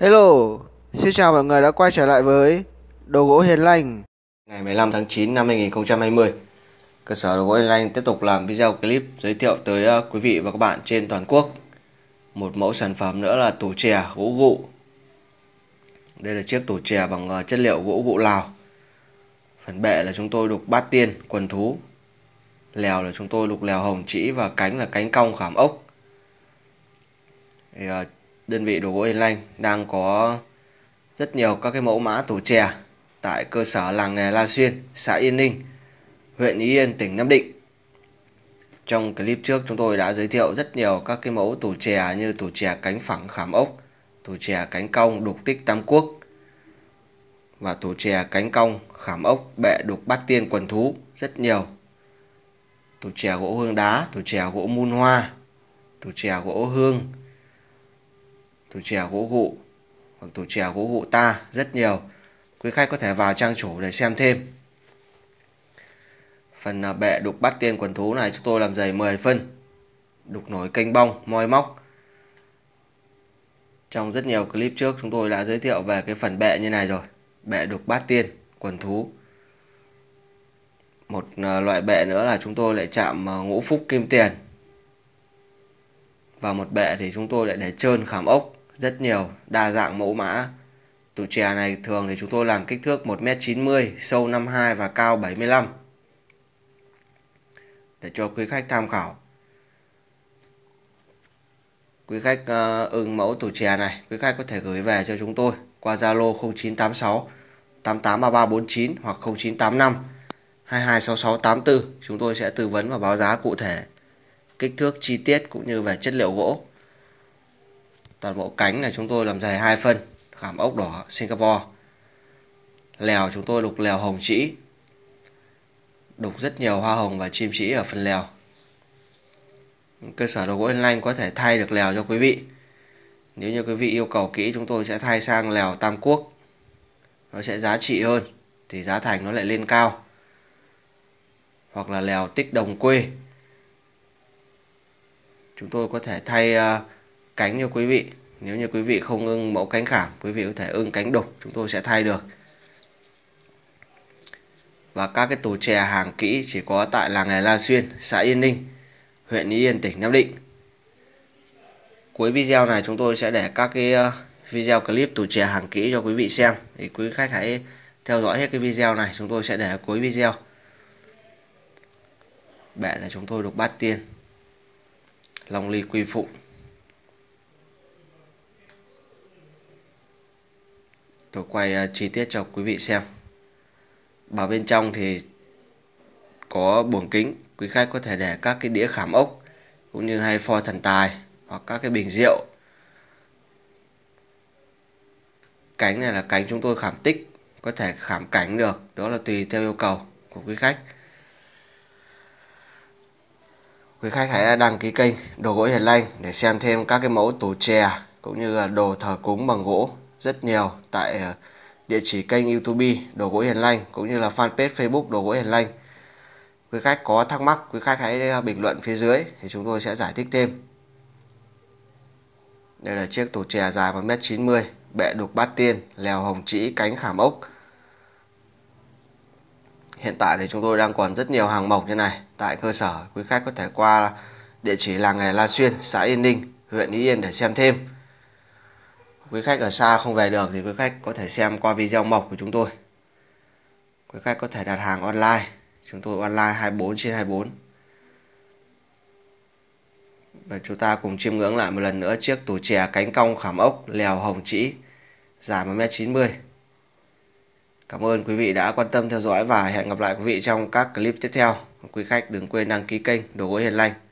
Hello, xin chào mọi người đã quay trở lại với Đồ Gỗ Hiền Lanh. Ngày 15 tháng 9 năm 2020, cơ sở Đồ Gỗ Hiền Lanh tiếp tục làm video clip giới thiệu tới quý vị và các bạn trên toàn quốc một mẫu sản phẩm nữa là tủ chè gỗ gụ. Đây là chiếc tủ chè bằng chất liệu gỗ gụ Lào. Phần bệ là chúng tôi đục bát tiên, quần thú. Lèo là chúng tôi đục lèo hồng chỉ và cánh là cánh cong khảm ốc. Thì đơn vị Đồ Gỗ Hiền Lanh đang có rất nhiều các cái mẫu mã tủ chè tại cơ sở làng nghề La Xuyên, xã Yên Ninh, huyện Ý Yên, tỉnh Nam Định. Trong clip trước chúng tôi đã giới thiệu rất nhiều các cái mẫu tủ chè như tủ chè cánh phẳng khảm ốc, tủ chè cánh cong đục tích tam quốc và tủ chè cánh cong khảm ốc bệ đục bát tiên quần thú, rất nhiều. Tủ chè gỗ hương đá, tủ chè gỗ mun hoa, tủ chè gỗ hương, tủ chè gỗ gụ, còn tủ chè gỗ gụ ta, rất nhiều. Quý khách có thể vào trang chủ để xem thêm. Phần bệ đục bát tiên quần thú này chúng tôi làm dày 10 phân, đục nổi kênh bong, moi móc. Trong rất nhiều clip trước chúng tôi đã giới thiệu về cái phần bệ như này rồi. Bệ đục bát tiên quần thú. Một loại bệ nữa là chúng tôi lại chạm ngũ phúc kim tiền. Và một bệ thì chúng tôi lại để trơn khảm ốc, rất nhiều, đa dạng mẫu mã. Tủ chè này thường thì chúng tôi làm kích thước 1m90, sâu 52 và cao 75. Để cho quý khách tham khảo. Quý khách ưng mẫu tủ chè này, quý khách có thể gửi về cho chúng tôi qua Zalo 0986 883349 hoặc 0985 226684. Chúng tôi sẽ tư vấn và báo giá cụ thể, kích thước chi tiết cũng như về chất liệu gỗ. Toàn bộ cánh này chúng tôi làm dày 2 phân, khảm ốc đỏ Singapore. Lèo chúng tôi đục lèo hồng trĩ, đục rất nhiều hoa hồng và chim trĩ ở phần lèo. Cơ sở Đồ Gỗ Hiền Lanh có thể thay được lèo cho quý vị. Nếu như quý vị yêu cầu kỹ chúng tôi sẽ thay sang lèo tam quốc, nó sẽ giá trị hơn thì giá thành nó lại lên cao. Hoặc là lèo tích đồng quê, chúng tôi có thể thay cánh cho quý vị. Nếu như quý vị không ưng mẫu cánh khảm, quý vị có thể ưng cánh đục, chúng tôi sẽ thay được. Và các cái tủ chè hàng kỹ chỉ có tại làng nghề La Xuyên, xã Yên Ninh, huyện Ý Yên, tỉnh Nam Định. Cuối video này chúng tôi sẽ để các cái video clip tủ chè hàng kỹ cho quý vị xem. Thì quý khách hãy theo dõi hết cái video này, chúng tôi sẽ để ở cuối video. Bệ là chúng tôi đục bát tiên, long ly quy phụ. Tôi quay chi tiết cho quý vị xem. Vào bên trong thì có buồng kính, quý khách có thể để các cái đĩa khảm ốc cũng như hay pho thần tài hoặc các cái bình rượu. Cánh này là cánh chúng tôi khảm tích, có thể khảm cánh được, đó là tùy theo yêu cầu của quý khách. Quý khách hãy đăng ký kênh Đồ Gỗ Hiền Lanh để xem thêm các cái mẫu tủ chè cũng như là đồ thờ cúng bằng gỗ rất nhiều tại địa chỉ kênh YouTube Đồ Gỗ Hiền Lanh cũng như là fanpage Facebook Đồ Gỗ Hiền Lanh. Quý khách có thắc mắc, quý khách hãy bình luận phía dưới thì chúng tôi sẽ giải thích thêm. Đây là chiếc tủ chè dài 1m90, bệ đục bát tiên, lèo hồng trĩ, cánh khảm ốc. Hiện tại thì chúng tôi đang còn rất nhiều hàng mộc như này tại cơ sở. Quý khách có thể qua địa chỉ làng nghề La Xuyên, xã Yên Ninh, huyện Ý Yên để xem thêm. Quý khách ở xa không về được thì quý khách có thể xem qua video mộc của chúng tôi. Quý khách có thể đặt hàng online, chúng tôi online 24/24. Và chúng ta cùng chiêm ngưỡng lại một lần nữa chiếc tủ chè cánh cong khảm ốc lèo hồng trĩ dài 1m90. Cảm ơn quý vị đã quan tâm theo dõi và hẹn gặp lại quý vị trong các clip tiếp theo. Quý khách đừng quên đăng ký kênh Đồ Gỗ Hiền Lanh.